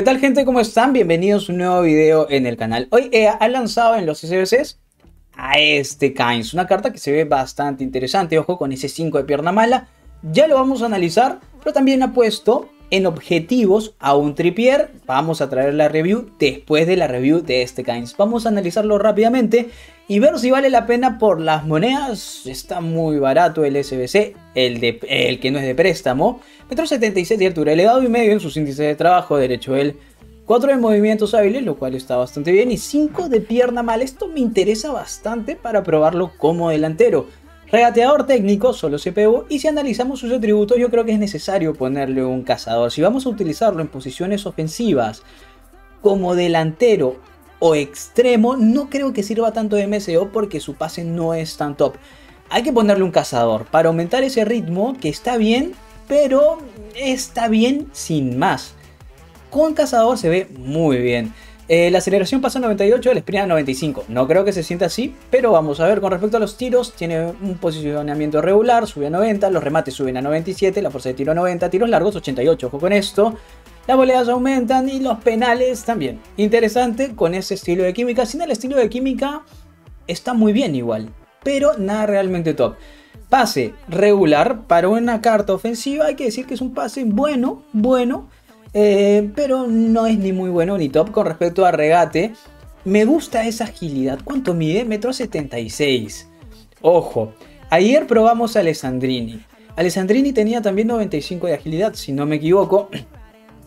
¿Qué tal, gente? ¿Cómo están? Bienvenidos a un nuevo video en el canal. Hoy EA ha lanzado en los SBCs a este Kainz, una carta que se ve bastante interesante. Ojo con ese 5 de pierna mala, ya lo vamos a analizar, pero también ha puesto en objetivos a un Trippier. Vamos a traer la review después de la review de este Kainz. Vamos a analizarlo rápidamente y ver si vale la pena por las monedas. Está muy barato el SBC, el que no es de préstamo. 1,77 m de altura, elevado y medio en sus índices de trabajo, derecho del 4 de movimientos hábiles, lo cual está bastante bien, y 5 de pierna mala. Esto me interesa bastante para probarlo como delantero. Regateador técnico, solo CPU, y si analizamos sus atributos, yo creo que es necesario ponerle un cazador. Si vamos a utilizarlo en posiciones ofensivas, como delantero o extremo, no creo que sirva tanto de MCO porque su pase no es tan top. Hay que ponerle un cazador para aumentar ese ritmo, que está bien, pero está bien sin más. Con cazador se ve muy bien. La aceleración pasa a 98, el sprint a 95. No creo que se sienta así, pero vamos a ver. Con respecto a los tiros, tiene un posicionamiento regular, sube a 90, los remates suben a 97, la fuerza de tiro a 90, tiros largos 88, ojo con esto. Las voleadas aumentan y los penales también. Interesante con ese estilo de química. Sin el estilo de química está muy bien igual, pero nada realmente top. Pase regular para una carta ofensiva. Hay que decir que es un pase bueno, pero no es ni muy bueno ni top. Con respecto a regate, me gusta esa agilidad. ¿Cuánto mide? 1,76 m. Ojo, ayer probamos a Alessandrini. Alessandrini tenía también 95 de agilidad, si no me equivoco.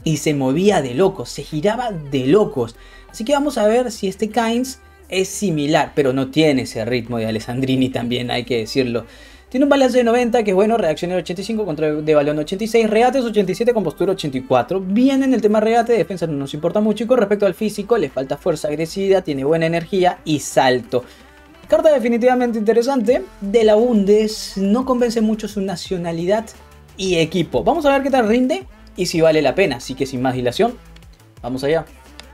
Y se movía de locos, se giraba de locos. Así que vamos a ver si este Kainz es similar, pero no tiene ese ritmo de Alessandrini, también hay que decirlo. Tiene un balance de 90, que es bueno, reacciones 85, control de balón 86, regates 87, con postura 84. Bien en el tema regate, defensa no nos importa mucho, y con respecto al físico le falta fuerza, agresividad, tiene buena energía y salto. Carta definitivamente interesante, de la Bundes. No convence mucho su nacionalidad y equipo. Vamos a ver qué tal rinde y si vale la pena, así que sin más dilación, vamos allá.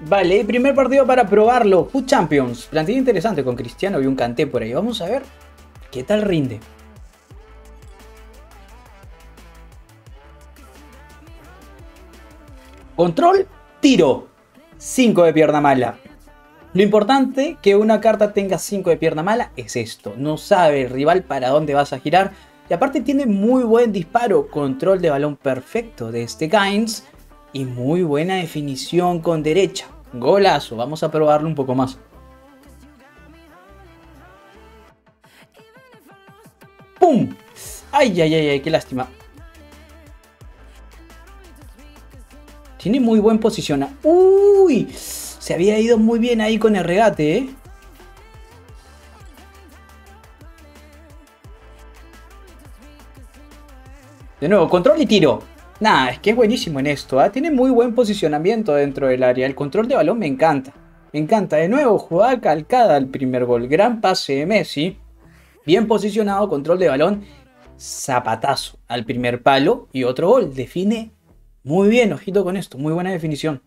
Vale, primer partido para probarlo, FUT Champions. Plantilla interesante con Cristiano y un Kanté por ahí. Vamos a ver qué tal rinde. Control, tiro, 5 de pierna mala. Lo importante que una carta tenga 5 de pierna mala es esto. No sabe el rival para dónde vas a girar. Y aparte tiene muy buen disparo, control de balón perfecto de este Kainz. Y muy buena definición con derecha. Golazo, vamos a probarlo un poco más. ¡Pum! ¡Ay, ay, ay, ay! ¡Qué lástima! Tiene muy buen posicionamiento. ¡Uy! Se había ido muy bien ahí con el regate, ¿eh? De nuevo, control y tiro. Nada, es que es buenísimo en esto, ¿eh? Tiene muy buen posicionamiento dentro del área. El control de balón me encanta. Me encanta. De nuevo, jugada calcada al primer gol. Gran pase de Messi. Bien posicionado, control de balón. Zapatazo al primer palo. Y otro gol. Define muy bien. Ojito con esto. Muy buena definición.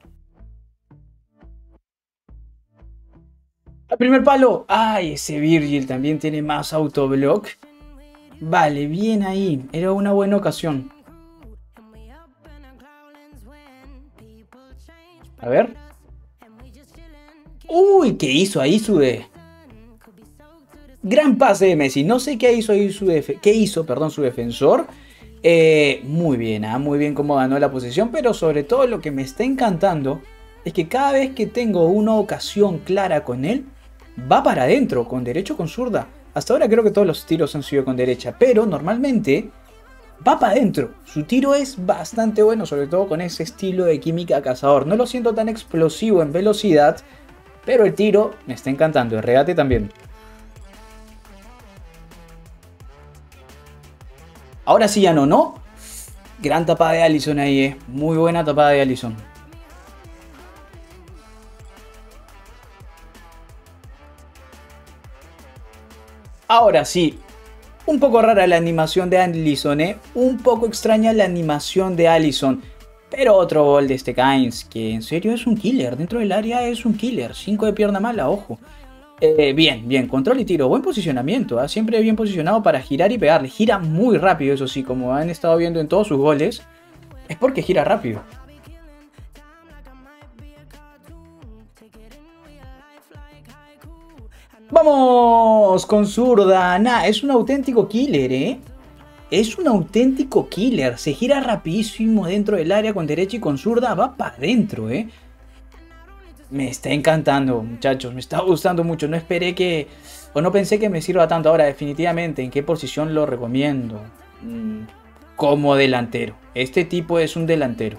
Al primer palo. ¡Ay! Ese Virgil también tiene más autoblock. Vale, bien ahí. Era una buena ocasión. A ver. ¡Uy! ¿Qué hizo ahí Sude? Gran pase de Messi. No sé qué hizo ahí su defensor. Muy bien, muy bien cómo ganó la posición. Pero sobre todo lo que me está encantando es que cada vez que tengo una ocasión clara con él, va para adentro, con derecho o con zurda. Hasta ahora creo que todos los tiros han sido con derecha, pero normalmente va para adentro. Su tiro es bastante bueno, sobre todo con ese estilo de química cazador. No lo siento tan explosivo en velocidad, pero el tiro me está encantando. El regate también. Ahora sí ya no, ¿no? Gran tapada de Allison ahí, ¿eh? Muy buena tapada de Allison. Ahora sí. Un poco rara la animación de Allison, ¿eh? Un poco extraña la animación de Allison. Pero otro gol de este Kainz, que en serio es un killer. Dentro del área es un killer. 5 de pierna mala, ojo. Bien, bien. Control y tiro. Buen posicionamiento, ¿eh? Siempre bien posicionado para girar y pegarle. Gira muy rápido, eso sí. Como han estado viendo en todos sus goles, es porque gira rápido. ¡Vamos con Zurdana! Es un auténtico killer, ¿eh? Es un auténtico killer. Se gira rapidísimo dentro del área con derecha y con zurda. Va para adentro, ¿eh? Me está encantando, muchachos. Me está gustando mucho. No esperé que... o no pensé que me sirva tanto. Ahora, definitivamente, ¿en qué posición lo recomiendo? Como delantero. Este tipo es un delantero.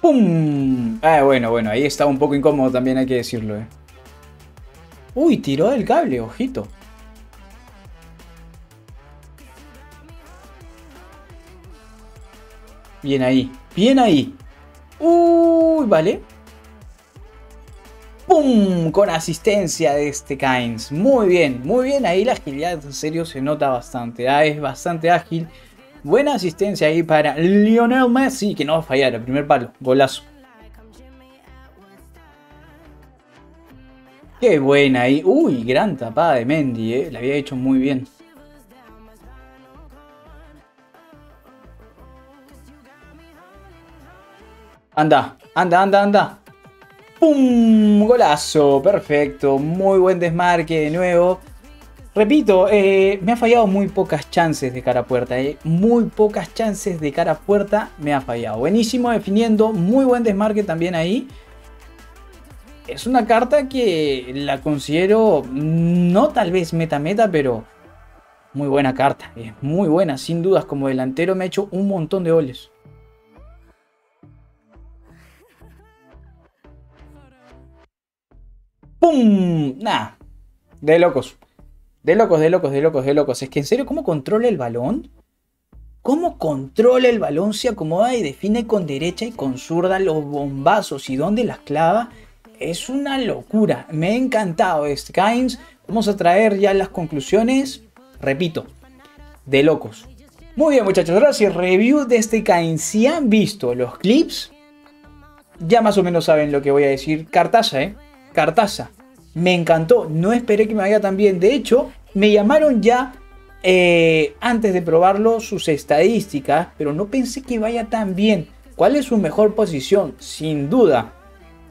¡Pum! Ah, bueno. Ahí está un poco incómodo también, hay que decirlo, ¿eh? Uy, tiró del cable. Ojito. Bien ahí. Bien ahí. Uy, vale. ¡Pum! Con asistencia de este Kainz. Muy bien, muy bien. Ahí la agilidad en serio se nota bastante. Ah, es bastante ágil. Buena asistencia ahí para Lionel Messi, que no va a fallar. El primer palo, golazo. Qué buena ahí. Uy, gran tapada de Mendy, La había hecho muy bien. Anda, anda, anda, anda. ¡Pum! Golazo, perfecto. Muy buen desmarque de nuevo. Repito, me ha fallado muy pocas chances de cara a puerta. Muy pocas chances de cara a puerta me ha fallado. Buenísimo definiendo, muy buen desmarque también ahí. Es una carta que la considero, no tal vez meta, pero muy buena carta. Es muy buena, sin dudas. Como delantero me ha hecho un montón de goles. ¡Pum! Nah, de locos. De locos. Es que en serio, ¿cómo controla el balón? ¿Cómo controla el balón? Se acomoda y define con derecha y con zurda los bombazos y dónde las clava. Es una locura. Me ha encantado este Kainz. Vamos a traer ya las conclusiones. Repito, de locos. Muy bien, muchachos. Ahora sí, review de este Kainz. Si han visto los clips, ya más o menos saben lo que voy a decir. Cartaza, Cartaza. Me encantó, no esperé que me vaya tan bien. De hecho, me llamaron ya antes de probarlo sus estadísticas, pero no pensé que vaya tan bien. ¿Cuál es su mejor posición? Sin duda,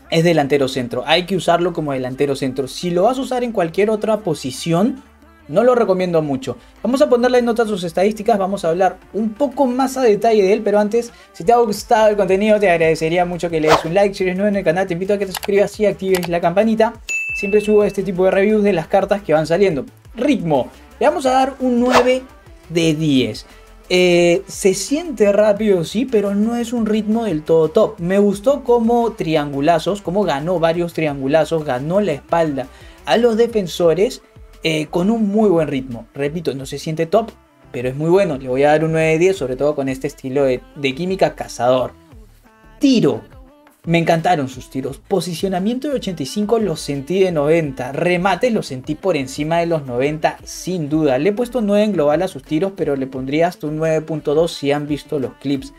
es delantero centro. Hay que usarlo como delantero centro. Si lo vas a usar en cualquier otra posición, no lo recomiendo mucho. Vamos a ponerle en nota sus estadísticas, vamos a hablar un poco más a detalle de él, pero antes, si te ha gustado el contenido, te agradecería mucho que le des un like. Si eres nuevo en el canal, te invito a que te suscribas y actives la campanita. Siempre subo este tipo de reviews de las cartas que van saliendo. Ritmo, le vamos a dar un 9 de 10. Se siente rápido, sí, pero no es un ritmo del todo top. Me gustó como triangulazos, como ganó varios triangulazos, ganó la espalda a los defensores. Con un muy buen ritmo, repito, no se siente top, pero es muy bueno. Le voy a dar un 9 de 10, sobre todo con este estilo de química cazador. Tiro, me encantaron sus tiros. Posicionamiento de 85 los sentí de 90, remates los sentí por encima de los 90 sin duda. Le he puesto 9 en global a sus tiros, pero le pondría hasta un 9.2 si han visto los clips.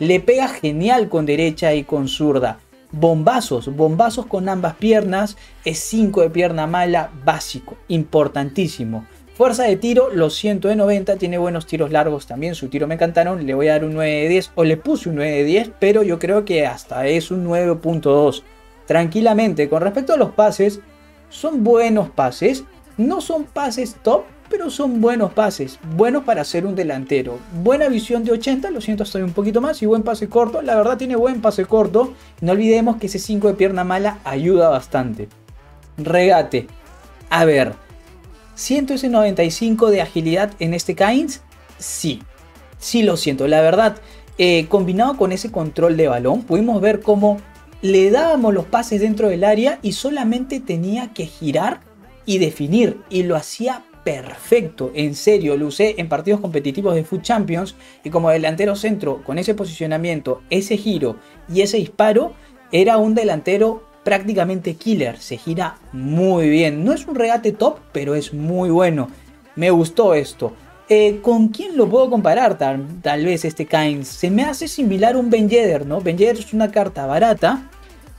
Le pega genial con derecha y con zurda. Bombazos con ambas piernas, es 5 de pierna mala, básico, importantísimo. Fuerza de tiro, los 100 de 90, tiene buenos tiros largos también, su tiro me encantaron, le voy a dar un 9 de 10, o le puse un 9 de 10, pero yo creo que hasta es un 9.2, tranquilamente. Con respecto a los pases, son buenos pases, no son pases top, pero son buenos pases, buenos para ser un delantero. Buena visión de 80, lo siento, estoy un poquito más, y buen pase corto. La verdad tiene buen pase corto, no olvidemos que ese 5 de pierna mala ayuda bastante. Regate, a ver, ¿siento ese 95 de agilidad en este Kainz? Sí, sí lo siento, la verdad. Combinado con ese control de balón, pudimos ver cómo le dábamos los pases dentro del área y solamente tenía que girar y definir, y lo hacía perfecto, en serio. Lo usé en partidos competitivos de FUT Champions y como delantero centro, con ese posicionamiento, ese giro y ese disparo, era un delantero prácticamente killer. Se gira muy bien, no es un regate top, pero es muy bueno. Me gustó esto. ¿Con quién lo puedo comparar? Tal vez este Kainz se me hace similar a un Ben Yedder, ¿no? Ben Yedder es una carta barata,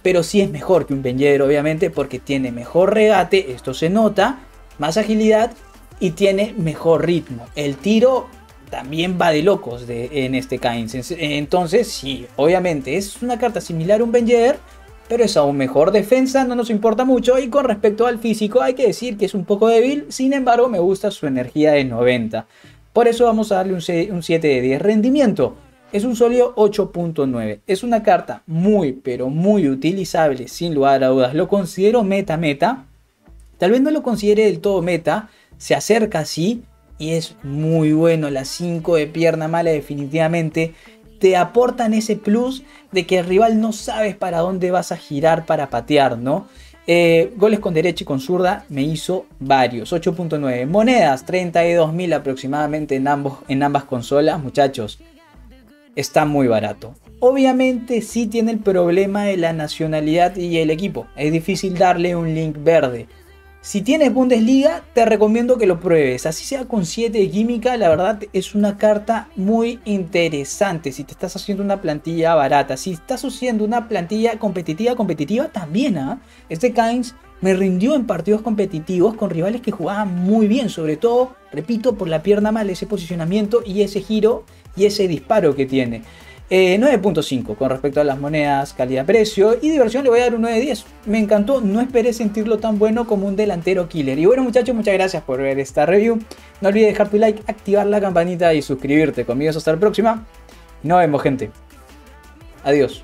pero sí es mejor que un Ben Yedder, obviamente, porque tiene mejor regate, esto se nota, más agilidad y tiene mejor ritmo. El tiro también va de locos en este Kainz. Entonces sí, obviamente es una carta similar a un Ben Yedder, pero es aún mejor. Defensa no nos importa mucho, y con respecto al físico hay que decir que es un poco débil, sin embargo me gusta su energía de 90. Por eso vamos a darle un 7 de 10. Rendimiento es un sólido 8.9. Es una carta muy pero muy utilizable, sin lugar a dudas. Lo considero meta. Tal vez no lo considere del todo meta, se acerca así y es muy bueno. Las 5 de pierna mala definitivamente te aportan ese plus de que el rival no sabes para dónde vas a girar para patear, ¿no? Goles con derecha y con zurda me hizo varios, 8.9. Monedas, 32.000 aproximadamente en ambas consolas, muchachos. Está muy barato. Obviamente sí tiene el problema de la nacionalidad y el equipo. Es difícil darle un link verde. Si tienes Bundesliga, te recomiendo que lo pruebes. Así sea con 7 de química, la verdad es una carta muy interesante. Si te estás haciendo una plantilla barata, si estás haciendo una plantilla competitiva también. Este Kainz me rindió en partidos competitivos con rivales que jugaban muy bien. Sobre todo, repito, por la pierna mala, ese posicionamiento y ese giro y ese disparo que tiene. 9.5 con respecto a las monedas, calidad-precio y diversión. Le voy a dar un 9 de 10. Me encantó, no esperé sentirlo tan bueno como un delantero killer. Y bueno, muchachos, muchas gracias por ver esta review. No olvides dejar tu like, activar la campanita y suscribirte. Conmigo hasta la próxima. Nos vemos, gente. Adiós.